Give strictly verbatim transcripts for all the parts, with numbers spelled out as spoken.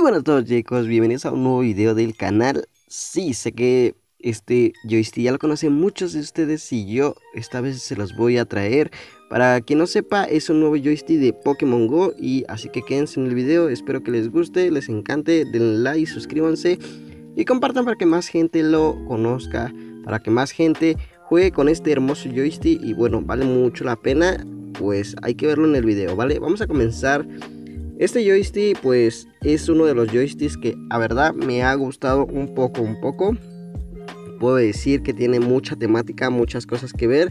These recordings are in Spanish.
Muy buenas a todos, chicos, bienvenidos a un nuevo video del canal. Sí, sé que este joystick ya lo conocen muchos de ustedes y yo esta vez se los voy a traer. Para quien no sepa, es un nuevo joystick de Pokémon GO, y así que quédense en el video, espero que les guste, les encante, denle like, suscríbanse y compartan para que más gente lo conozca, para que más gente juegue con este hermoso joystick. Y bueno, vale mucho la pena, pues hay que verlo en el video, ¿vale? Vamos a comenzar. Este joystick pues es uno de los joysticks que a verdad me ha gustado un poco, un poco. Puedo decir que tiene mucha temática, muchas cosas que ver.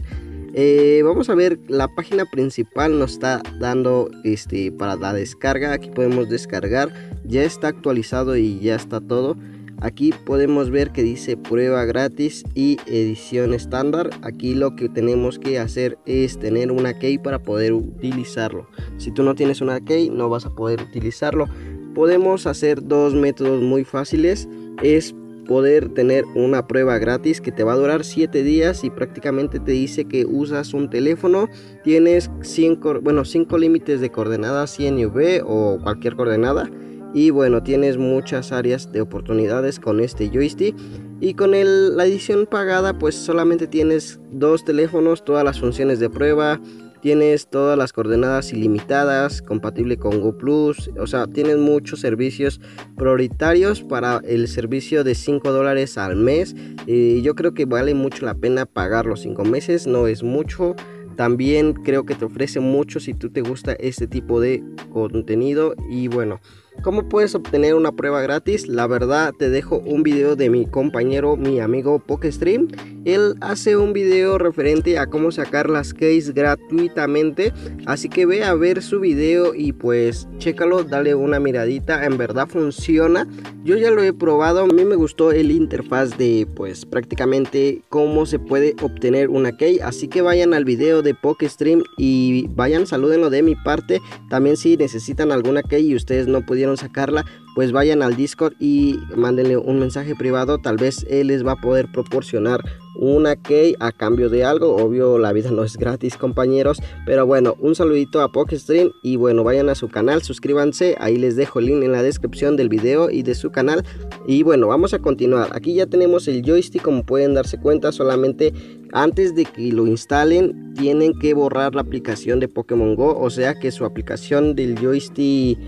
Eh, vamos a ver, la página principal nos está dando este, para la descarga. Aquí podemos descargar, ya está actualizado y ya está todo. Aquí podemos ver que dice prueba gratis y edición estándar. Aquí lo que tenemos que hacer es tener una key para poder utilizarlo. Si tú no tienes una key, no vas a poder utilizarlo. Podemos hacer dos métodos muy fáciles. Es poder tener una prueba gratis que te va a durar siete días y prácticamente te dice que usas un teléfono, tienes cinco, bueno, cinco límites de coordenadas cien y V o cualquier coordenada. Y bueno, tienes muchas áreas de oportunidades con este joystick. Y con el, la edición pagada pues solamente tienes dos teléfonos, todas las funciones de prueba, tienes todas las coordenadas ilimitadas, compatible con Go Plus. O sea, tienes muchos servicios prioritarios para el servicio de cinco dólares al mes. Y yo creo que vale mucho la pena pagar los cinco meses, no es mucho. También creo que te ofrece mucho si tú te gusta este tipo de contenido. Y bueno, ¿cómo puedes obtener una prueba gratis? La verdad, te dejo un video de mi compañero, mi amigo PokeStream. Él hace un video referente a cómo sacar las keys gratuitamente. Así que ve a ver su video y pues chécalo, dale una miradita. En verdad funciona. Yo ya lo he probado. A mí me gustó el interfaz de pues prácticamente cómo se puede obtener una key. Así que vayan al video de de PokeStream y vayan, salúdenlo de mi parte. También si necesitan alguna key y ustedes no pudieron sacarla, pues vayan al Discord y mándenle un mensaje privado, tal vez él les va a poder proporcionar una key a cambio de algo. Obvio, la vida no es gratis, compañeros, pero bueno, un saludito a PokeStream y bueno, vayan a su canal, suscríbanse, ahí les dejo el link en la descripción del video y de su canal. Y bueno, vamos a continuar. Aquí ya tenemos el joystick, como pueden darse cuenta, solamente antes de que lo instalen tienen que borrar la aplicación de Pokémon GO, o sea que su aplicación del joystick,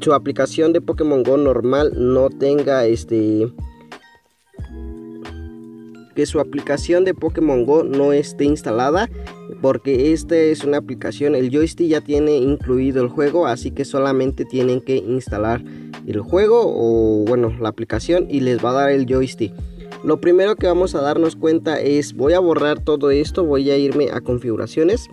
su aplicación de Pokémon GO normal no tenga este... que su aplicación de Pokémon GO no esté instalada, porque esta es una aplicación, el joystick ya tiene incluido el juego, así que solamente tienen que instalar el juego o bueno, la aplicación, y les va a dar el joystick. Lo primero que vamos a darnos cuenta es, voy a borrar todo esto, voy a irme a configuraciones.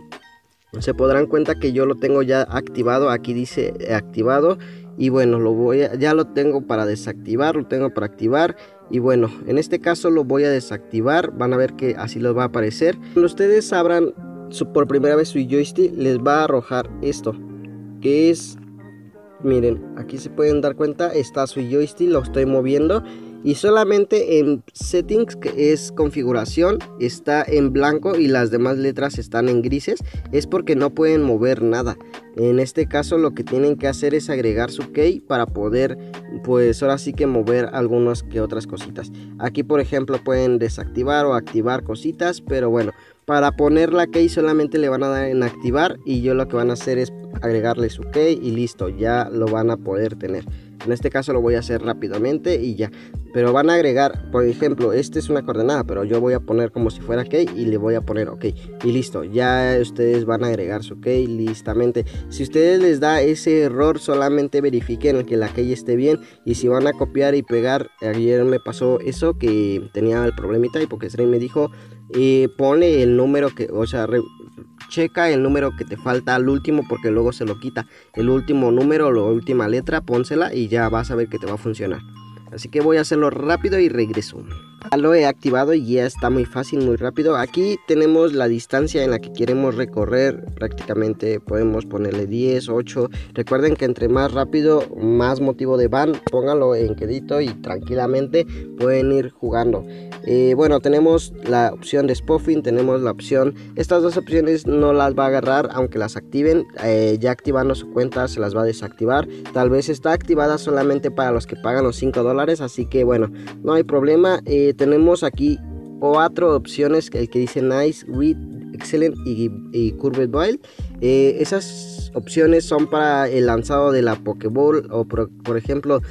Se podrán cuenta que yo lo tengo ya activado, aquí dice activado. Y bueno, lo voy a, ya lo tengo para desactivar, lo tengo para activar. Y bueno, en este caso lo voy a desactivar, van a ver que así les va a aparecer. Cuando ustedes abran su, por primera vez su joystick, les va a arrojar esto, que es, miren, aquí se pueden dar cuenta, está su joystick, lo estoy moviendo. Y solamente en settings, que es configuración, está en blanco y las demás letras están en grises. Es porque no pueden mover nada. En este caso lo que tienen que hacer es agregar su key para poder pues ahora sí que mover algunas que otras cositas. Aquí por ejemplo pueden desactivar o activar cositas, pero bueno, para poner la key solamente le van a dar en activar y yo lo que van a hacer es agregarle su key y listo, ya lo van a poder tener. En este caso lo voy a hacer rápidamente y ya. Pero van a agregar, por ejemplo, esta es una coordenada, pero yo voy a poner como si fuera key y le voy a poner ok. Y listo, ya ustedes van a agregar su key listamente. Si ustedes les da ese error, solamente verifiquen que la key esté bien. Y si van a copiar y pegar, ayer me pasó eso, que tenía el problemita y porque Srey me dijo, eh, ponle el número que, o sea, re, checa el número que te falta al último, porque luego se lo quita. El último número, la última letra, pónsela y ya vas a ver que te va a funcionar. Así que voy a hacerlo rápido y regreso. Ya lo he activado y ya está muy fácil, muy rápido. Aquí tenemos la distancia en la que queremos recorrer. Prácticamente podemos ponerle diez, ocho. Recuerden que entre más rápido, más motivo de ban. Pónganlo en quedito y tranquilamente pueden ir jugando. Eh, bueno, tenemos la opción de spoofing, tenemos la opción, estas dos opciones no las va a agarrar aunque las activen, eh, ya activando su cuenta se las va a desactivar, tal vez está activada solamente para los que pagan los cinco dólares, así que bueno, no hay problema. Eh, tenemos aquí cuatro opciones, el que dice Nice, With, Excellent y, y Curved Wild. Eh, esas opciones son para el lanzado de la Pokéball o por, por ejemplo.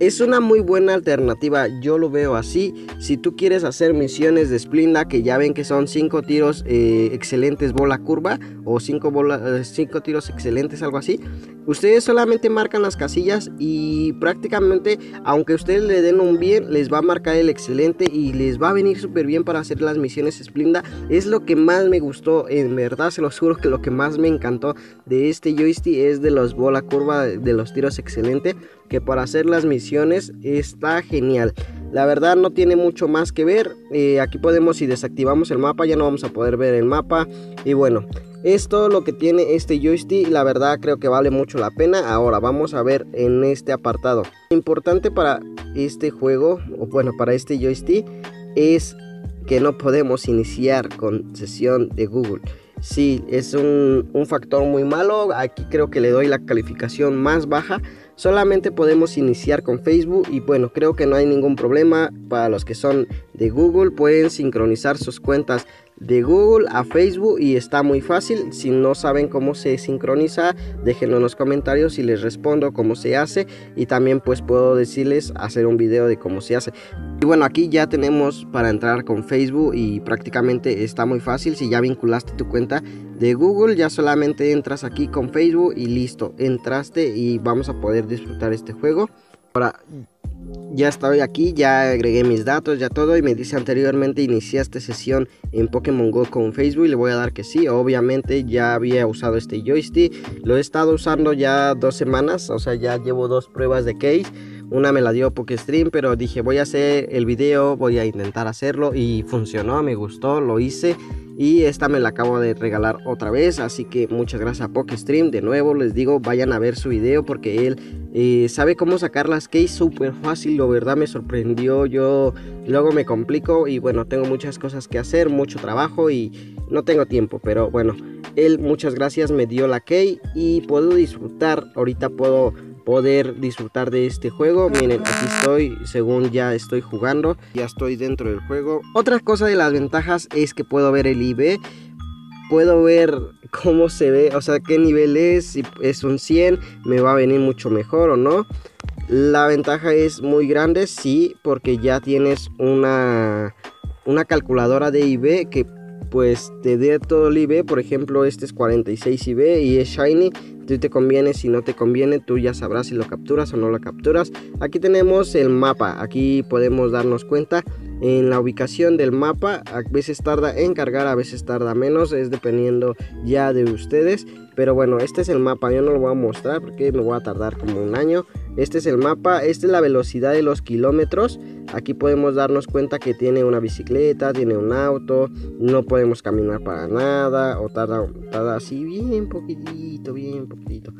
Es una muy buena alternativa, yo lo veo así. Si tú quieres hacer misiones de Splinda, que ya ven que son cinco tiros eh, excelentes bola curva o cinco eh, tiros excelentes, algo así. Ustedes solamente marcan las casillas y prácticamente, aunque ustedes le den un bien, les va a marcar el excelente y les va a venir súper bien para hacer las misiones Splinda. Es lo que más me gustó, en verdad se los juro que lo que más me encantó de este joystick es de los bola curva, de los tiros excelente, que para hacer las misiones está genial. La verdad no tiene mucho más que ver. Eh, aquí podemos, si desactivamos el mapa, ya no vamos a poder ver el mapa. Y bueno, es todo lo que tiene este joystick. La verdad creo que vale mucho la pena. Ahora vamos a ver en este apartado. Importante para este juego, o bueno, para este joystick, es que no podemos iniciar con sesión de Google. Sí, es un, un factor muy malo. Aquí creo que le doy la calificación más baja. Solamente podemos iniciar con Facebook y bueno, creo que no hay ningún problema. Para los que son de Google pueden sincronizar sus cuentas de Google a Facebook y está muy fácil. Si no saben cómo se sincroniza, déjenlo en los comentarios y les respondo cómo se hace, y también pues puedo decirles hacer un video de cómo se hace. Y bueno, aquí ya tenemos para entrar con Facebook y prácticamente está muy fácil. Si ya vinculaste tu cuenta de Google, ya solamente entras aquí con Facebook y listo, entraste y vamos a poder disfrutar este juego. Ahora ya estoy aquí, ya agregué mis datos, ya todo, y me dice anteriormente iniciaste sesión en Pokémon Go con Facebook, y le voy a dar que sí. Obviamente ya había usado este joystick, lo he estado usando ya dos semanas, o sea ya llevo dos pruebas de case, una me la dio PokeStream, pero dije voy a hacer el video, voy a intentar hacerlo y funcionó, me gustó, lo hice. Y esta me la acabo de regalar otra vez, así que muchas gracias a PokeStream. De nuevo les digo, vayan a ver su video porque él eh, sabe cómo sacar las keys súper fácil. La verdad me sorprendió, yo luego me complico y bueno, tengo muchas cosas que hacer, mucho trabajo y no tengo tiempo. Pero bueno, él muchas gracias me dio la key y puedo disfrutar, ahorita puedo poder disfrutar de este juego. Miren, aquí estoy, según ya estoy jugando, ya estoy dentro del juego. Otra cosa de las ventajas es que puedo ver el I V, puedo ver cómo se ve, o sea qué nivel es, si es un cien me va a venir mucho mejor o no. La ventaja es muy grande, sí, porque ya tienes una, una calculadora de I V que pues te dé todo el I V. Por ejemplo, este es cuarenta y seis I V y es Shiny. Si te conviene, si no te conviene, tú ya sabrás si lo capturas o no lo capturas. Aquí tenemos el mapa, aquí podemos darnos cuenta en la ubicación del mapa. A veces tarda en cargar, a veces tarda menos, es dependiendo ya de ustedes. Pero bueno, este es el mapa, yo no lo voy a mostrar porque me voy a tardar como un año. Este es el mapa, esta es la velocidad de los kilómetros. Aquí podemos darnos cuenta que tiene una bicicleta, tiene un auto, no podemos caminar para nada, o tarda, tarda así bien poquitito, bien poquitito.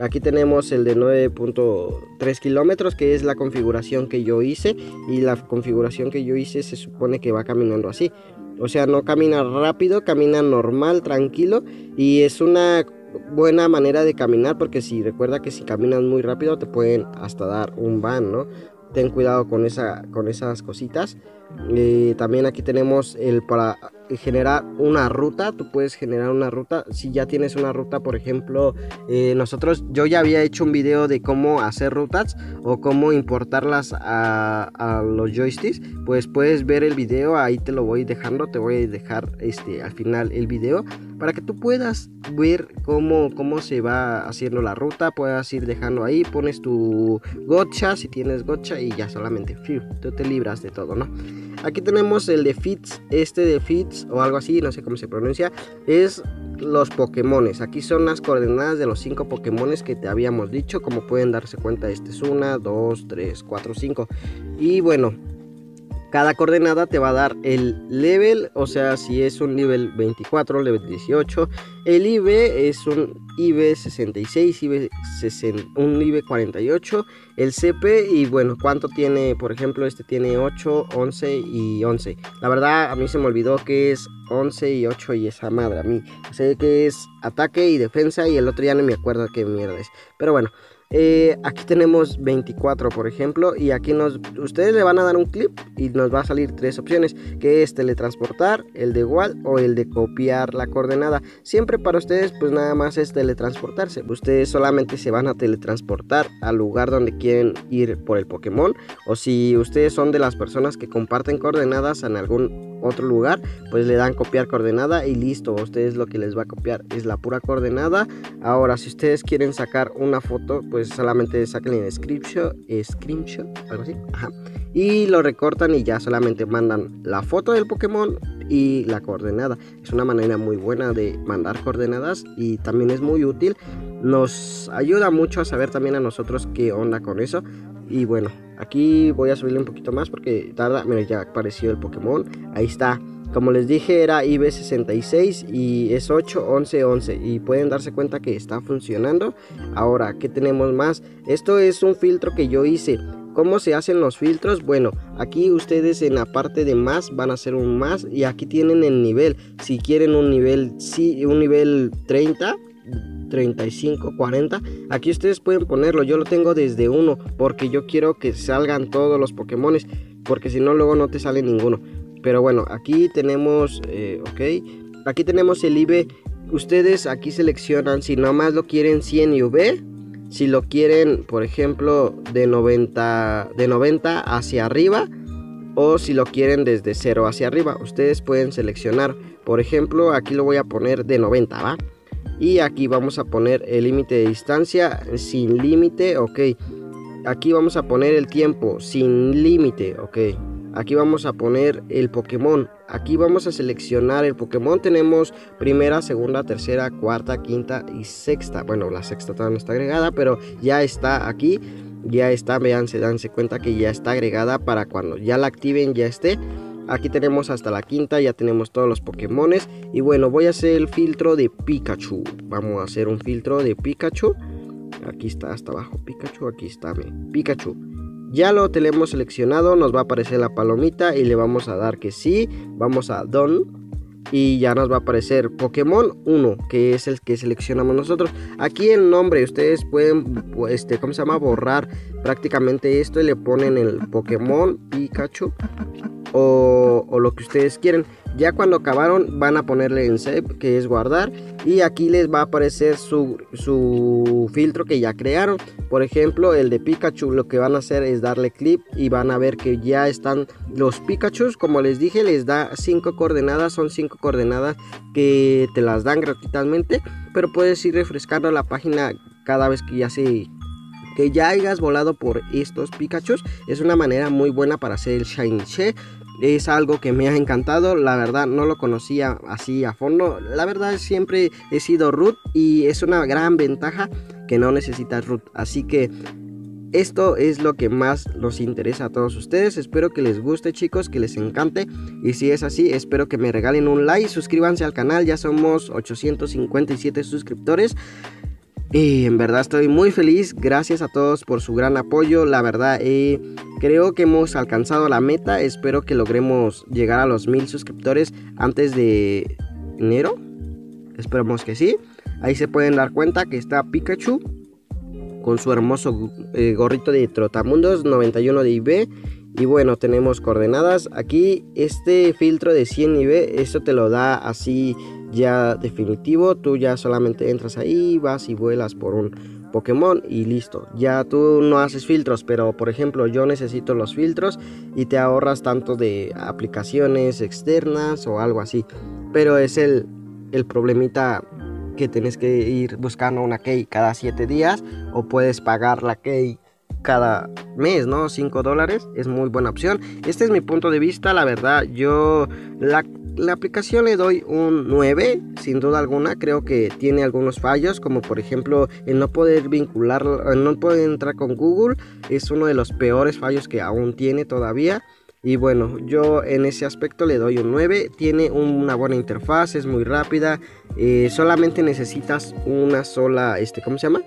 Aquí tenemos el de nueve punto tres kilómetros, que es la configuración que yo hice, y la configuración que yo hice se supone que va caminando así. O sea, no camina rápido, camina normal, tranquilo, y es una buena manera de caminar, porque si recuerda que si caminas muy rápido te pueden hasta dar un ban, ¿no? Ten cuidado con esa, con esas cositas. Eh, también aquí tenemos el para generar una ruta. Tú puedes generar una ruta si ya tienes una ruta. Por ejemplo, eh, nosotros yo ya había hecho un video de cómo hacer rutas o cómo importarlas a, a los joysticks. Pues puedes ver el video, ahí te lo voy dejando, te voy a dejar este al final el video para que tú puedas ver cómo, cómo se va haciendo la ruta. Puedas ir dejando ahí, pones tu Gotcha si tienes Gotcha y ya solamente fiu, tú te libras de todo, ¿no? Aquí tenemos el de Fits, este de Fits o algo así, no sé cómo se pronuncia, es los Pokémones. Aquí son las coordenadas de los cinco Pokémones que te habíamos dicho, como pueden darse cuenta. Este es uno, dos, tres, cuatro, cinco. Y bueno, Cada coordenada te va a dar el level, o sea, si es un nivel veinticuatro, level dieciocho. El I V es un I V sesenta y seis, I V sesenta, un I V cuarenta y ocho. El C P, y bueno, cuánto tiene, por ejemplo, este tiene ocho, once y once. La verdad, a mí se me olvidó que es once y ocho y esa madre a mí. Sé que es ataque y defensa y el otro ya no me acuerdo qué mierda es. Pero bueno. Eh, aquí tenemos veinticuatro, por ejemplo, y aquí nos ustedes le van a dar un clip y nos va a salir tres opciones, que es teletransportar, el de igual o el de copiar la coordenada. Siempre para ustedes pues nada más es teletransportarse. Ustedes solamente se van a teletransportar al lugar donde quieren ir por el Pokémon, o si ustedes son de las personas que comparten coordenadas en algún otro lugar, pues le dan copiar coordenada y listo. A ustedes lo que les va a copiar es la pura coordenada. Ahora, si ustedes quieren sacar una foto, pues Pues solamente saquen el screenshot, screenshot, algo así, ajá, y lo recortan y ya solamente mandan la foto del Pokémon y la coordenada. Es una manera muy buena de mandar coordenadas y también es muy útil. Nos ayuda mucho a saber también a nosotros qué onda con eso. Y bueno, aquí voy a subirle un poquito más porque tarda. Mira, ya apareció el Pokémon, ahí está. Como les dije, era I V sesenta y seis y es ocho, once, once. Y pueden darse cuenta que está funcionando. Ahora, ¿qué tenemos más? Esto es un filtro que yo hice. ¿Cómo se hacen los filtros? Bueno, aquí ustedes en la parte de más van a hacer un más. Y aquí tienen el nivel. Si quieren un nivel, sí, un nivel treinta... treinta y cinco, cuarenta, aquí ustedes pueden ponerlo. Yo lo tengo desde uno porque yo quiero que salgan todos los Pokémones, porque si no luego no te sale ninguno. Pero bueno, aquí tenemos eh, ok, aquí tenemos el I V. Ustedes aquí seleccionan si nomás lo quieren cien I V, si lo quieren por ejemplo de noventa, de noventa hacia arriba, o si lo quieren desde cero hacia arriba. Ustedes pueden seleccionar, por ejemplo aquí lo voy a poner de noventa, va. Y aquí vamos a poner el límite de distancia, sin límite, ok. Aquí vamos a poner el tiempo, sin límite, ok. Aquí vamos a poner el Pokémon. Aquí vamos a seleccionar el Pokémon. Tenemos primera, segunda, tercera, cuarta, quinta y sexta. Bueno, la sexta todavía no está agregada, pero ya está aquí. Ya está, vean, se dan cuenta que ya está agregada para cuando ya la activen, ya esté. Aquí tenemos hasta la quinta, ya tenemos todos los Pokémones. Y bueno, voy a hacer el filtro de Pikachu. Vamos a hacer un filtro de Pikachu. Aquí está, hasta abajo Pikachu, aquí está mi Pikachu. Ya lo tenemos seleccionado, nos va a aparecer la palomita y le vamos a dar que sí. Vamos a Done. Y ya nos va a aparecer Pokémon uno, que es el que seleccionamos nosotros. Aquí el nombre, ustedes pueden, este, ¿cómo se llama? Borrar prácticamente esto y le ponen el Pokémon Pikachu o, o lo que ustedes quieren. Ya cuando acabaron van a ponerle en save, que es guardar. Y aquí les va a aparecer su, su filtro que ya crearon. Por ejemplo, el de Pikachu, lo que van a hacer es darle clip y van a ver que ya están los Pikachus. Como les dije, les da cinco coordenadas, son cinco coordenadas que te las dan gratuitamente, pero puedes ir refrescando la página cada vez que ya se... que ya hayas volado por estos Pikachus. Es una manera muy buena para hacer el Shiny. Es algo que me ha encantado, la verdad no lo conocía así a fondo. La verdad siempre he sido Root y es una gran ventaja que no necesitas Root. Así que esto es lo que más nos interesa a todos ustedes. Espero que les guste, chicos, que les encante. Y si es así, espero que me regalen un like, suscríbanse al canal, ya somos ochocientos cincuenta y siete suscriptores. Y en verdad estoy muy feliz, gracias a todos por su gran apoyo. La verdad eh, creo que hemos alcanzado la meta. Espero que logremos llegar a los mil suscriptores antes de enero. Esperemos que sí. Ahí se pueden dar cuenta que está Pikachu con su hermoso eh, gorrito de trotamundos, noventa y uno de I V. Y bueno, tenemos coordenadas. Aquí este filtro de cien I V, esto te lo da así ya definitivo. Tú ya solamente entras ahí, vas y vuelas por un Pokémon y listo. Ya tú no haces filtros, pero por ejemplo yo necesito los filtros y te ahorras tanto de aplicaciones externas o algo así. Pero es el, el problemita que tienes que ir buscando una key cada siete días, o puedes pagar la key cada mes, ¿no? cinco dólares es muy buena opción. Este es mi punto de vista, la verdad. Yo la, la aplicación le doy un nueve, sin duda alguna. Creo que tiene algunos fallos, como por ejemplo el no poder vincular, no poder entrar con Google. Es uno de los peores fallos que aún tiene todavía. Y bueno, yo en ese aspecto le doy un nueve. Tiene una buena interfaz, es muy rápida. Eh, solamente necesitas una sola, este, ¿cómo se llama?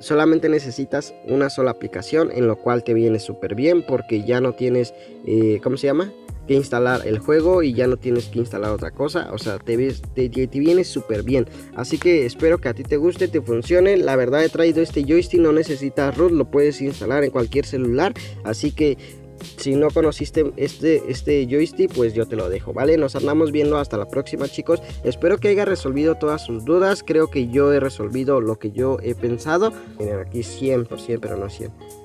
Solamente necesitas una sola aplicación, en lo cual te viene súper bien, porque ya no tienes, eh, ¿cómo se llama? que instalar el juego y ya no tienes que instalar otra cosa. O sea, te, ves, te, te, te viene súper bien. Así que espero que a ti te guste, te funcione. La verdad, he traído este joystick, no necesitas root, lo puedes instalar en cualquier celular. Así que si no conociste este, este joystick, pues yo te lo dejo, ¿vale? Nos andamos viendo hasta la próxima, chicos. Espero que haya resolvido todas sus dudas. Creo que yo he resolvido lo que yo he pensado. Miren, aquí cien por ciento, pero no cien por ciento.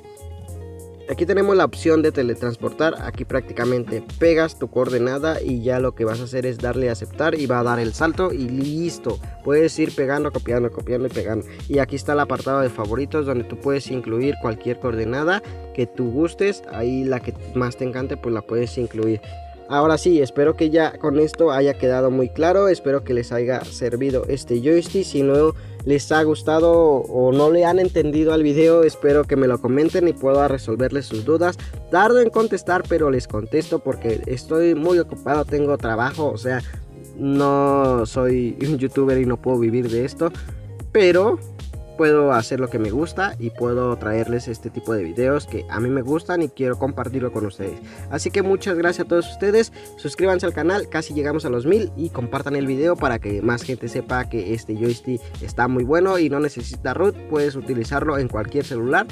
Aquí tenemos la opción de teletransportar. Aquí prácticamente pegas tu coordenada y ya lo que vas a hacer es darle a aceptar y va a dar el salto y listo. Puedes ir pegando, copiando, copiando y pegando. Y aquí está el apartado de favoritos, donde tú puedes incluir cualquier coordenada que tú gustes. Ahí la que más te encante, pues la puedes incluir. Ahora sí, espero que ya con esto haya quedado muy claro. Espero que les haya servido este joystick. Si no les ha gustado o no le han entendido al video, espero que me lo comenten y pueda resolverles sus dudas. Tardo en contestar, pero les contesto porque estoy muy ocupado, tengo trabajo. O sea, no soy un youtuber y no puedo vivir de esto, pero puedo hacer lo que me gusta y puedo traerles este tipo de videos que a mí me gustan y quiero compartirlo con ustedes. Así que muchas gracias a todos ustedes, suscríbanse al canal, casi llegamos a los mil, y compartan el video para que más gente sepa que este joystick está muy bueno y no necesita root, puedes utilizarlo en cualquier celular.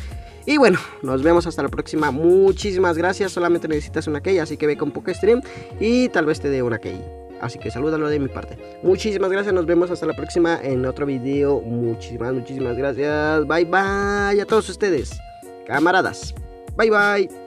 Y bueno, nos vemos hasta la próxima, muchísimas gracias. Solamente necesitas una key, así que ve con PokeStream y tal vez te dé una key. Así que salúdalo de mi parte. Muchísimas gracias. Nos vemos hasta la próxima en otro video. Muchísimas, muchísimas gracias. Bye, bye a todos ustedes. Camaradas. Bye, bye.